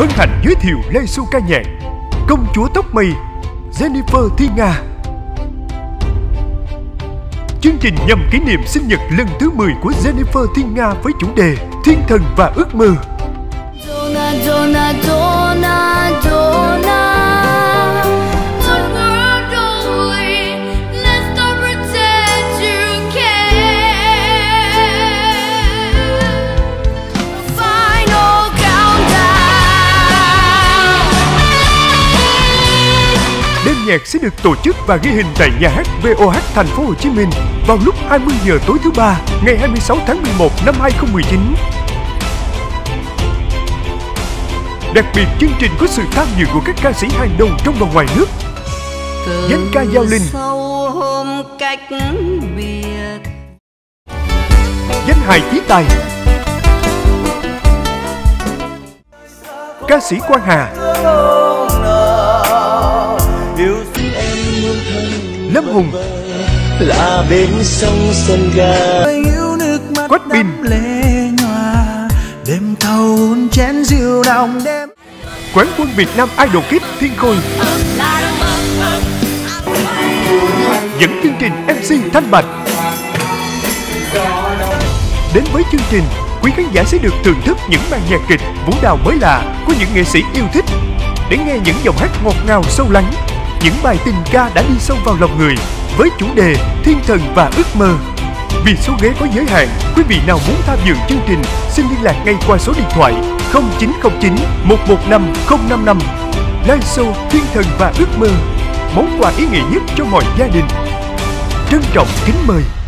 Hân hạnh giới thiệu Lê Xu ca nhạc, công chúa tóc mì Jennifer Thiên Nga. Chương trình nhằm kỷ niệm sinh nhật lần thứ 10 của Jennifer Thiên Nga với chủ đề Thiên thần và ước mơ. Nhạc sẽ được tổ chức và ghi hình tại nhà hát VOH Thành phố Hồ Chí Minh vào lúc 20 giờ tối thứ Ba, ngày 26 tháng 11 năm 2019. Đặc biệt, chương trình có sự tham dự của các ca sĩ hàng đầu trong và ngoài nước. Danh ca Giao Linh, danh hài Chí Tài, ca sĩ Quang Hà, Lâm Hùng là bên sông Sơn Ga, Quách Bình, đêm thâu chén rượu đồng đêm, quán quân Việt Nam Idol Kids Thiên Khôi, dẫn chương trình MC Thanh Bạch. Đến với chương trình, quý khán giả sẽ được thưởng thức những màn nhạc kịch, vũ đạo mới lạ của những nghệ sĩ yêu thích, để nghe những giọng hát ngọt ngào sâu lắng, những bài tình ca đã đi sâu vào lòng người với chủ đề Thiên thần và ước mơ. Vì số ghế có giới hạn, quý vị nào muốn tham dự chương trình xin liên lạc ngay qua số điện thoại 0909 115 055. Live show Thiên thần và ước mơ, món quà ý nghĩa nhất cho mọi gia đình. Trân trọng kính mời.